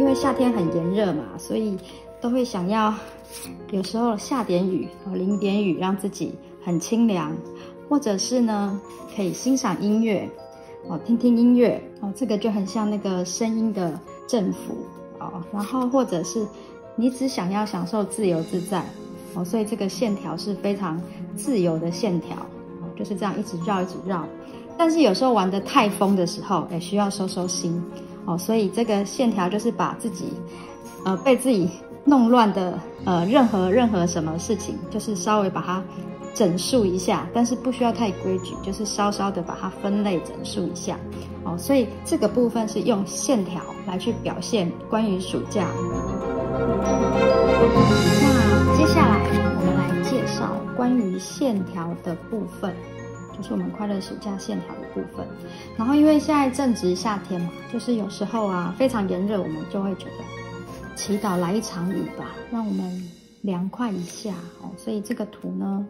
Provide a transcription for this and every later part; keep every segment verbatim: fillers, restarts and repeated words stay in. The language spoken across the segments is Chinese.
因为夏天很炎热嘛，所以都会想要有时候下点雨，淋点雨，让自己很清凉，或者是呢可以欣赏音乐，哦，听听音乐，哦，这个就很像那个声音的振幅哦。然后或者是你只想要享受自由自在哦，所以这个线条是非常自由的线条，哦，就是这样一直绕一直绕。但是有时候玩得太疯的时候，也需要收收心。哦，所以这个线条就是把自己，呃，被自己弄乱的，呃，任何任何什么事情，就是稍微把它整数一下，但是不需要太规矩，就是稍稍的把它分类整数一下。哦，所以这个部分是用线条来去表现关于暑假。那接下来我们来介绍关于线条的部分。就是我们快乐暑假线条的部分，然后因为现在正值夏天嘛，就是有时候啊非常炎热，我们就会觉得祈祷来一场雨吧，让我们凉快一下哦。所以这个图呢，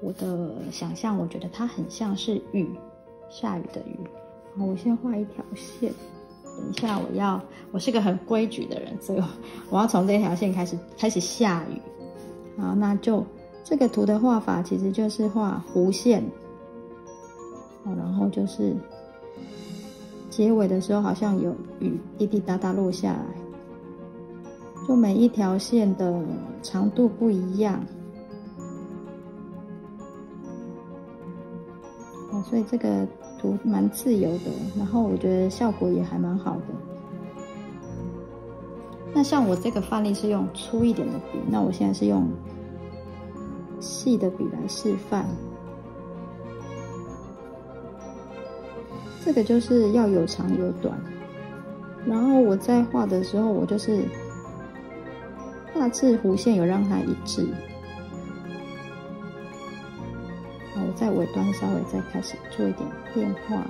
我的想象我觉得它很像是雨，下雨的雨。好，我先画一条线，等一下我要，我是个很规矩的人，所以我要从这条线开始开始下雨。好，那就这个图的画法其实就是画弧线。然后就是结尾的时候，好像有雨滴滴答答落下来，就每一条线的长度不一样，哦，所以这个图蛮自由的，然后我觉得效果也还蛮好的。那像我这个范例是用粗一点的笔，那我现在是用细的笔来示范。这个就是要有长有短，然后我在画的时候，我就是大致弧线有让它一致，那我在尾端稍微再开始做一点变化，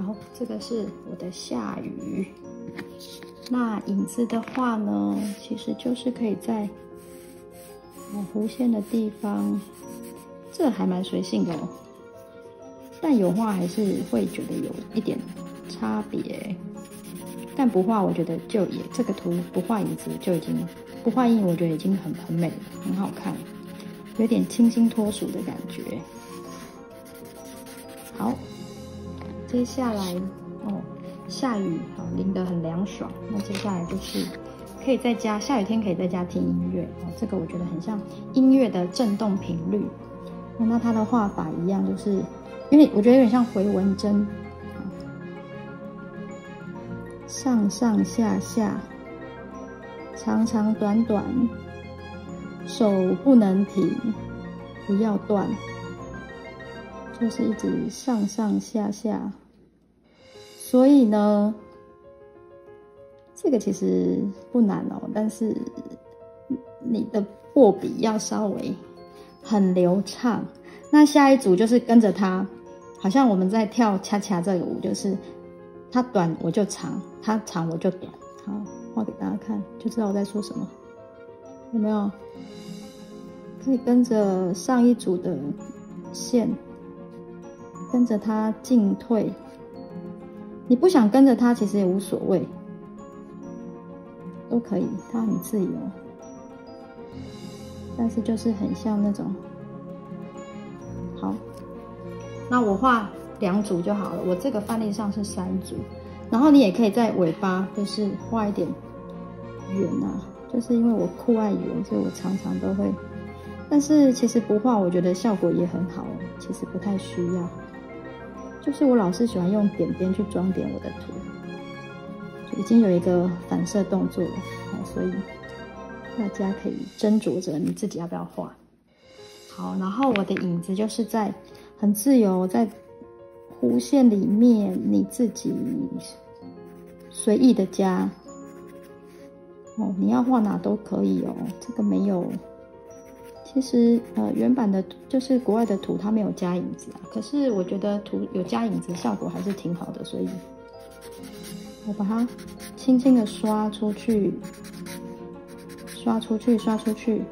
好，这个是我的下雨。那影子的话呢，其实就是可以在我弧线的地方，这还蛮随性的哦。但有画还是会觉得有一点差别，但不画我觉得就也这个图不画影子就已经不画印，我觉得已经很很美了，很好看，有点清新脱俗的感觉。好，接下来哦。下雨好，淋得很凉爽。那接下来就是可以在家，下雨天可以在家听音乐哦。这个我觉得很像音乐的震动频率。那它的画法一样，就是因为我觉得有点像回纹针，上上下下，长长短短，手不能停，不要断，就是一直上上下下。所以呢，这个其实不难哦，但是你的握笔要稍微很流畅。那下一组就是跟着它，好像我们在跳恰恰这个舞，就是它短我就长，它长我就短。好，画给大家看，就知道我在说什么，有没有？可以跟着上一组的线，跟着它进退。你不想跟着它，其实也无所谓，都可以，它很自由。但是就是很像那种，好，那我画两组就好了。我这个范例上是三组，然后你也可以在尾巴就是画一点圆啊，就是因为我酷爱圆，所以我常常都会。但是其实不画，我觉得效果也很好，其实不太需要。就是我老是喜欢用点边去装点我的图，已经有一个反射动作了，所以大家可以斟酌着你自己要不要画。好，然后我的影子就是在很自由，在弧线里面你自己随意的加哦，你要画哪都可以哦，这个没有。其实，呃，原版的就是国外的图，它没有加影子啊。可是我觉得图有加影子，效果还是挺好的，所以我把它轻轻的刷出去，刷出去，刷出去，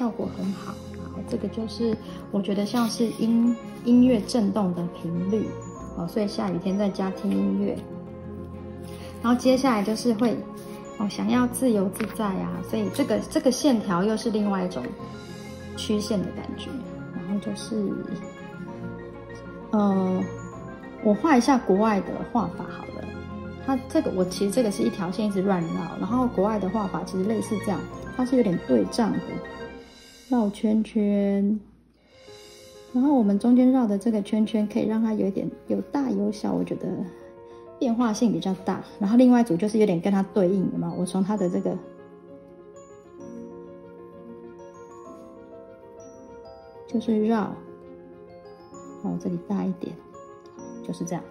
效果很好。好，这个就是我觉得像是音音乐震动的频率，哦，所以下雨天在家听音乐。然后接下来就是会，哦，想要自由自在啊，所以这个这个线条又是另外一种曲线的感觉。然后就是，呃，我画一下国外的画法好了。 它这个我其实这个是一条线一直乱绕，然后国外的画法其实类似这样，它是有点对仗的，绕圈圈，然后我们中间绕的这个圈圈可以让它有一点有大有小，我觉得变化性比较大。然后另外一组就是有点跟它对应的嘛，我从它的这个就是绕，然后这里大一点，就是这样。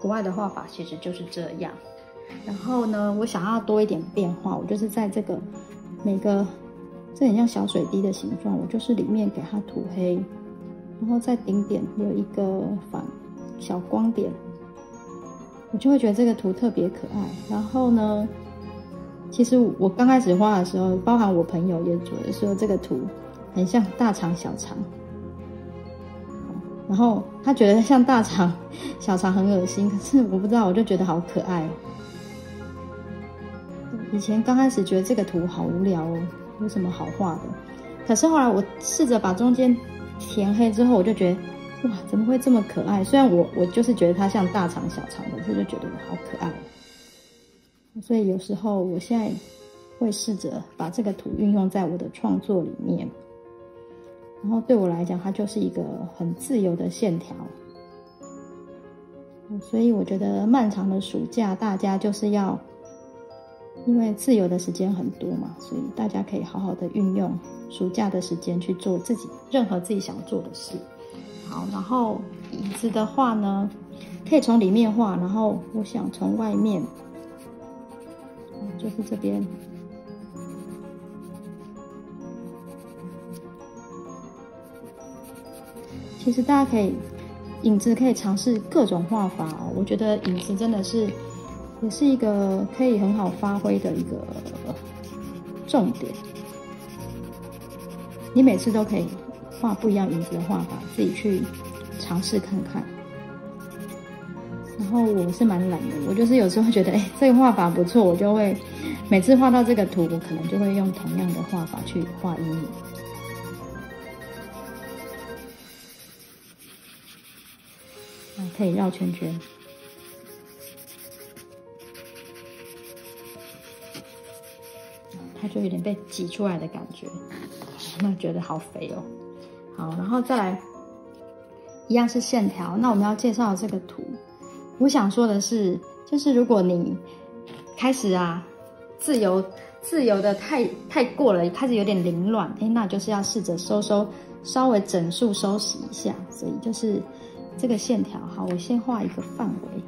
国外的画法其实就是这样，然后呢，我想要多一点变化，我就是在这个每个这很像小水滴的形状，我就是里面给它涂黑，然后在顶点有一个反小光点，我就会觉得这个图特别可爱。然后呢，其实我刚开始画的时候，包含我朋友也觉得说这个图很像大肠小肠。 然后他觉得像大肠、小肠很恶心，可是我不知道，我就觉得好可爱。以前刚开始觉得这个图好无聊哦，有什么好画的？可是后来我试着把中间填黑之后，我就觉得哇，怎么会这么可爱？虽然我我就是觉得它像大肠、小肠，可是就觉得好可爱。所以有时候我现在会试着把这个图运用在我的创作里面。 然后对我来讲，它就是一个很自由的线条，所以我觉得漫长的暑假，大家就是要，因为自由的时间很多嘛，所以大家可以好好的运用暑假的时间去做自己任何自己想做的事。好，然后椅子的话呢，可以从里面画，然后我想从外面，就是这边。 其实大家可以，影子可以尝试各种画法哦。我觉得影子真的是，也是一个可以很好发挥的一个重点。你每次都可以画不一样影子的画法，自己去尝试看看。然后我是蛮懒的，我就是有时候觉得，哎，这个画法不错，我就会每次画到这个图，我可能就会用同样的画法去画阴影。 可以绕圈圈，它就有点被挤出来的感觉，那觉得好肥哦。好，然后再来，一样是线条。那我们要介绍这个图，我想说的是，就是如果你开始啊，自由自由的太太过了，开始有点凌乱，哎，那就是要试着收收，稍微整数收拾一下。所以就是。 这个线条，好，我先画一个范围。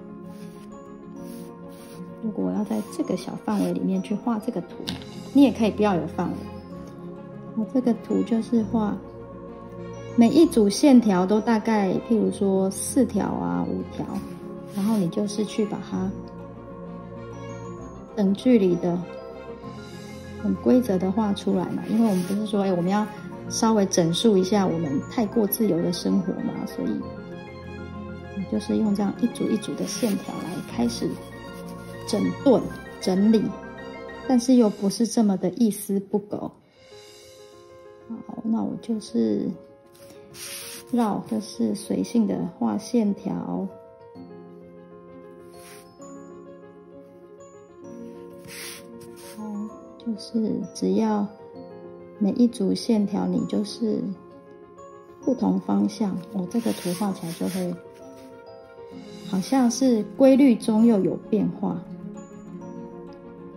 如果我要在这个小范围里面去画这个图，你也可以不要有范围。我这个图就是画每一组线条都大概，譬如说四条啊、五条，然后你就是去把它等距离的、很规则的画出来嘛。因为我们不是说，哎，我们要稍微整数一下我们太过自由的生活嘛，所以。 就是用这样一组一组的线条来开始整顿、整理，但是又不是这么的一丝不苟。好，那我就是绕，就是随性的画线条。哦，就是只要每一组线条，你就是不同方向，我这个图画起来就会。 好像是规律中又有变化，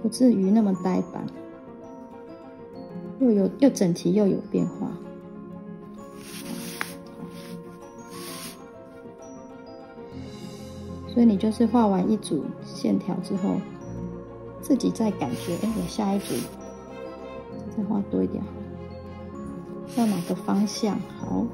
不至于那么呆板，又有又整齐又有变化。所以你就是画完一组线条之后，自己再感觉，哎，我下一组再画多一点，要哪个方向好？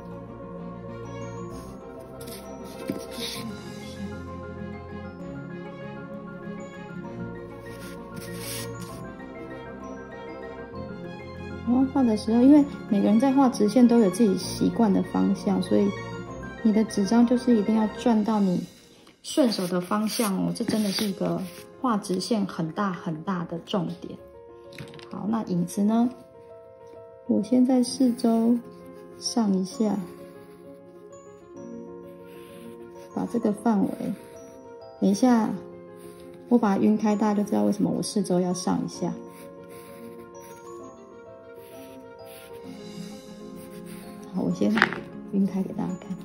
哦，画的时候，因为每个人在画直线都有自己习惯的方向，所以你的纸张就是一定要转到你顺手的方向哦。这真的是一个画直线很大很大的重点。好，那影子呢？我先在四周上一下，把这个范围，等一下我把它晕开，大家就知道为什么我四周要上一下。 好，我先晕开给大家看。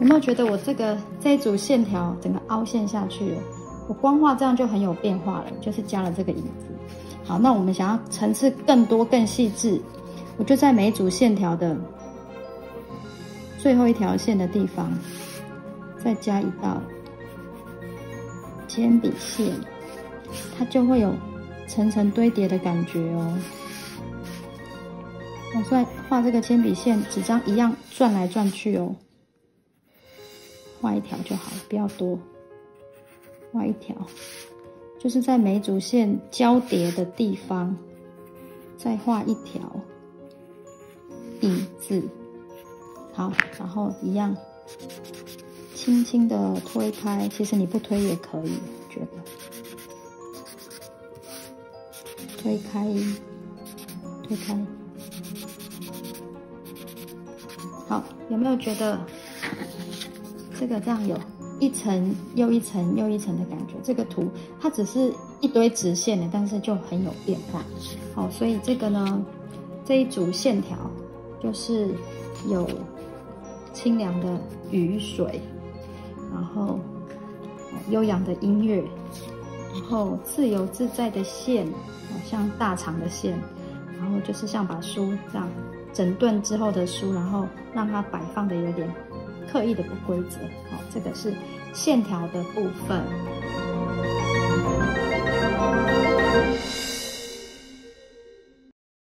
有没有觉得我这个这一组线条整个凹陷下去了？我光画这样就很有变化了，就是加了这个影子。好，那我们想要层次更多、更细致，我就在每一组线条的 最后一条线的地方，再加一道铅笔线，它就会有层层堆叠的感觉哦。我在画这个铅笔线，纸张一样转来转去哦，画一条就好，不要多，画一条，就是在每组线交叠的地方，再画一条影子。 好，然后一样，轻轻的推开。其实你不推也可以，我觉得推开，推开。好，有没有觉得这个这样有一层又一层又一层的感觉？这个图它只是一堆直线的，但是就很有变化。好，所以这个呢，这一组线条就是有 清凉的雨水，然后悠扬的音乐，然后自由自在的线，像大肠的线，然后就是像把书这样整顿之后的书，然后让它摆放的有点刻意的不规则。好，这个是线条的部分。